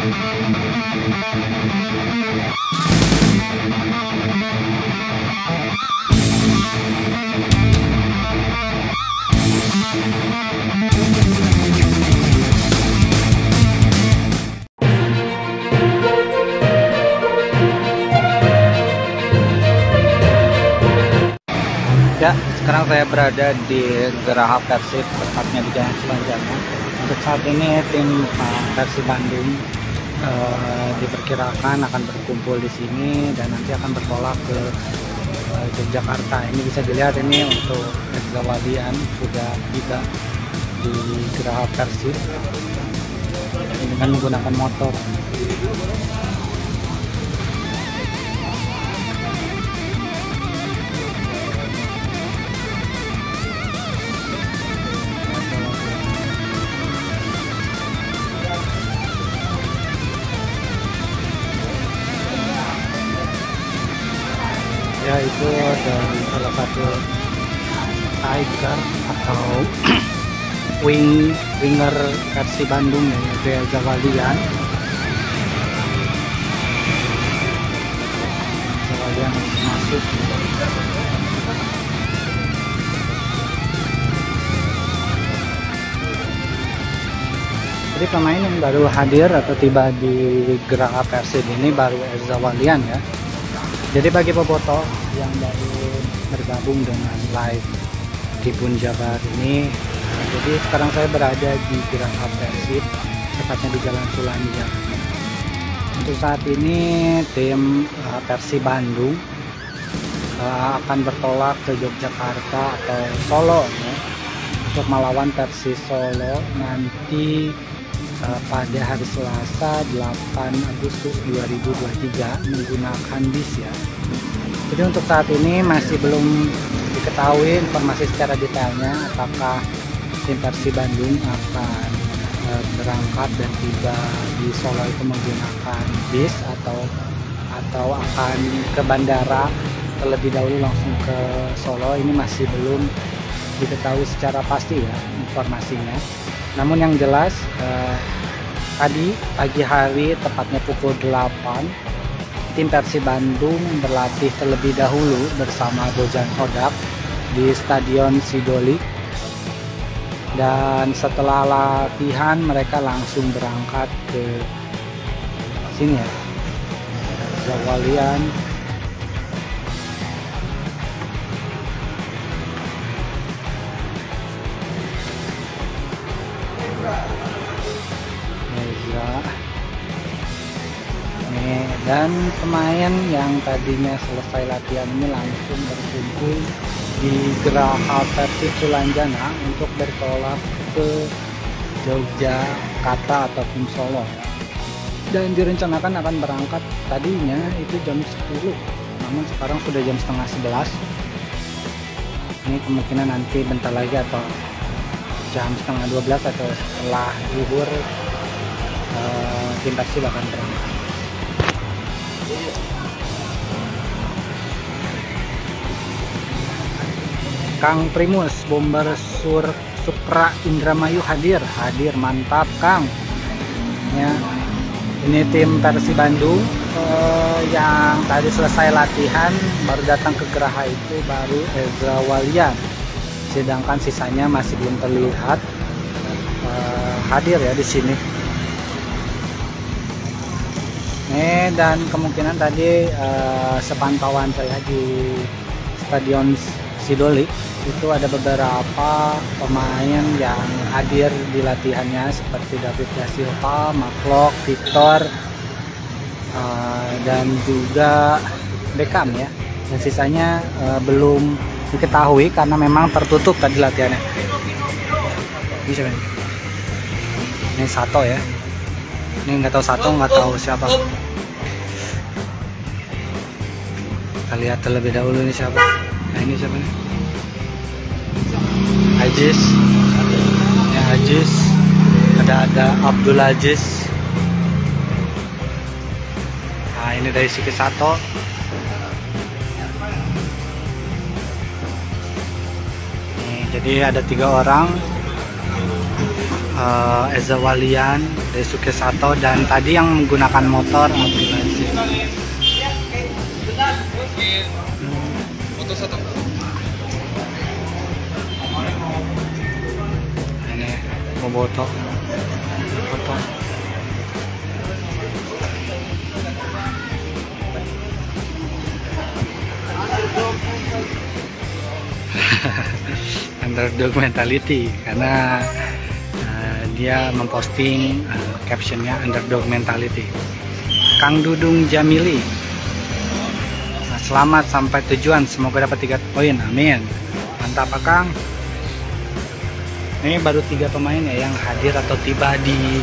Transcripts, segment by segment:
Ya, sekarang saya berada di Graha Persib, tepatnya di Jalan Sulanjana. Untuk saat ini tim Persib Bandung diperkirakan akan berkumpul di sini dan nanti akan bertolak ke Yogyakarta. Ini bisa dilihat ini untuk Reza Walian sudah tiba di Graha Persib dengan menggunakan motor. Ya, itu dari salah satu tiger atau winger versi Bandung ya, Reza Walian. Reza Walian masuk. Jadi pemain yang baru hadir atau tiba di Graha Persib ini baru Reza Walian ya. Jadi bagi pefoto yang baru bergabung dengan live TribunJabar ini, jadi sekarang saya berada di Graha Persib, tepatnya di Jalan Sulanjana. Untuk saat ini tim Persib Bandung akan bertolak ke Yogyakarta atau Solo ya, untuk melawan Persis Solo nanti pada hari Selasa 8 Agustus 2023 menggunakan bis ya. Jadi untuk saat ini masih belum diketahui informasi secara detailnya apakah tim Persib Bandung akan berangkat dan tiba di Solo itu menggunakan bis atau akan ke bandara terlebih dahulu langsung ke Solo. Ini masih belum diketahui secara pasti ya informasinya. Namun yang jelas tadi pagi hari tepatnya pukul 8 tim Persib Bandung berlatih terlebih dahulu bersama Bojan Hodak di Stadion Sidolig dan setelah latihan mereka langsung berangkat ke sini ya, Zawalian. Nih, dan pemain yang tadinya selesai latihan ini langsung berkumpul di Graha Persib Sulanjana untuk bertolak ke Yogyakarta ataupun Solo dan direncanakan akan berangkat tadinya itu jam 10, namun sekarang sudah jam setengah 11. Ini kemungkinan nanti bentar lagi atau jam setengah 12 atau setelah zuhur tim Persib akan berangkat. Kang Primus Bomber Supra Indramayu hadir, mantap Kang ya. Ini tim Persib Bandung yang tadi selesai latihan baru datang ke Graha itu baru Reza Walian, sedangkan sisanya masih belum terlihat hadir ya di sini. Nih, dan kemungkinan tadi sepantauan saya di Stadion Sidolik itu ada beberapa pemain yang hadir di latihannya seperti David Kasyafa, Marc Klok, Victor dan juga Beckham ya. Dan sisanya belum diketahui karena memang tertutup tadi latihannya. Ini Sato ya. Ini nggak tahu Sato, nggak tahu siapa. Kita lihat terlebih dahulu ini siapa. Nah, ini siapa nih? Aziz. Ya, Aziz. Ada Abdul Aziz. Nah, ini Daisuke Sato. Jadi ada 3 orang, Reza Walian, Daisuke Sato, dan tadi yang menggunakan motor Abdul Aziz. Ini memotong foto. Underdog mentality, karena dia memposting captionnya underdog mentality. Kang Dudung Jamili, selamat sampai tujuan, semoga dapat 3 poin, amin. Mantap Pak Kang. Ini baru 3 pemain ya yang hadir atau tiba di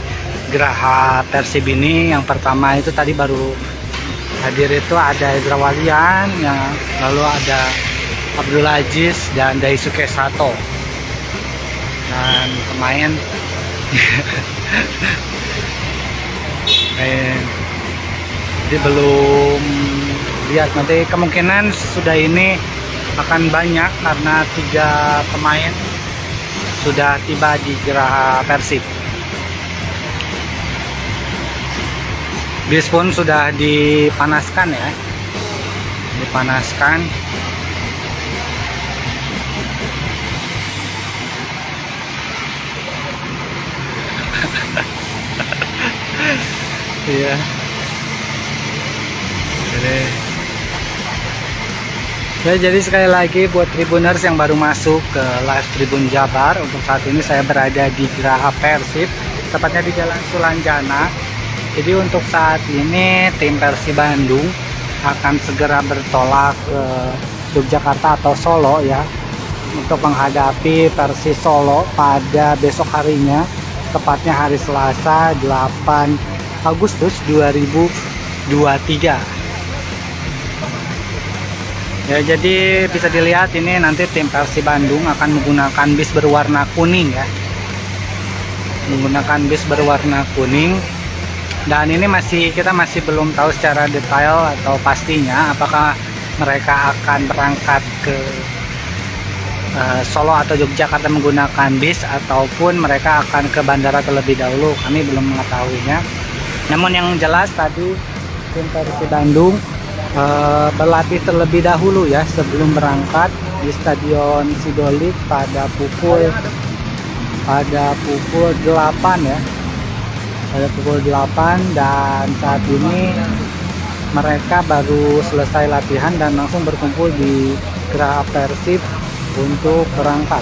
Graha Persib ini. Yang pertama itu tadi baru hadir itu ada Reza Walian, yang lalu ada Abdul Aziz dan Daisuke Sato, dan pemain jadi belum lihat, nanti kemungkinan sudah ini akan banyak karena 3 pemain sudah tiba di Graha Persib. Bis pun sudah dipanaskan ya, dipanaskan. Iya. Jadi sekali lagi buat Tribuners yang baru masuk ke live Tribun Jabar, untuk saat ini saya berada di Graha Persib, tepatnya di Jalan Sulanjana. Jadi untuk saat ini tim Persib Bandung akan segera bertolak ke Yogyakarta atau Solo ya, untuk menghadapi Persis Solo pada besok harinya, tepatnya hari Selasa 8 Agustus 2023. Ya, jadi bisa dilihat ini nanti tim Persib Bandung akan menggunakan bis berwarna kuning ya. Menggunakan bis berwarna kuning. Dan ini kita masih belum tahu secara detail atau pastinya apakah mereka akan berangkat ke Solo atau Yogyakarta menggunakan bis, ataupun mereka akan ke bandara terlebih dahulu. Kami belum mengetahuinya. Namun yang jelas tadi tim Persib Bandung berlatih terlebih dahulu ya, sebelum berangkat di Stadion Sidolig pada pukul 8 ya, pada pukul 8, dan saat ini mereka baru selesai latihan dan langsung berkumpul di Graha Persib untuk berangkat.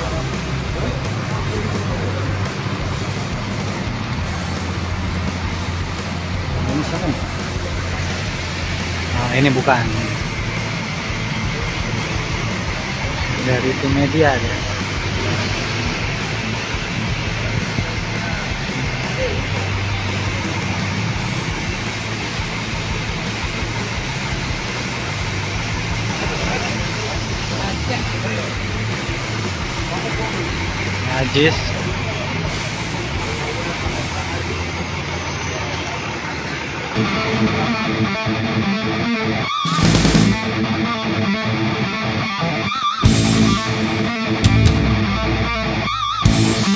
Ini siapa nih? Nah, ini bukan dari tim media ya. Aziz.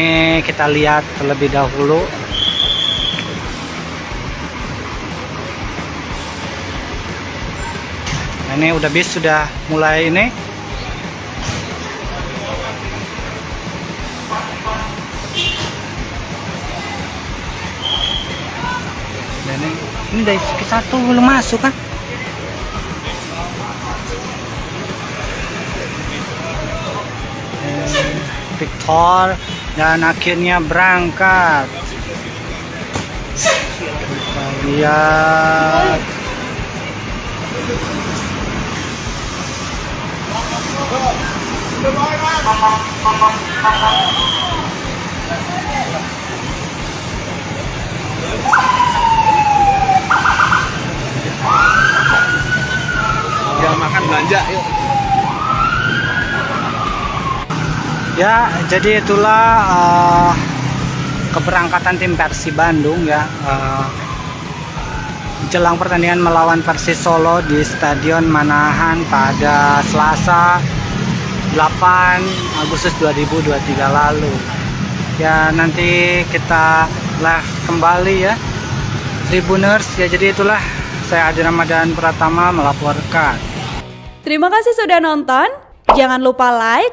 Ini kita lihat terlebih dahulu. Nah, ini udah bis sudah mulai ini. Dan ini Daisuke Sato belum masuk kan? Victor dan akhirnya berangkat. Kita lihat. Jangan makan belanja, yuk. Ya, jadi itulah keberangkatan tim Persib Bandung ya, jelang pertandingan melawan Persis Solo di Stadion Manahan pada Selasa 8 Agustus 2023 lalu. Ya, nanti kita live kembali ya, Tribuners. Ya, jadi itulah, saya Adi Ramadhan Pratama melaporkan. Terima kasih sudah nonton. Jangan lupa like,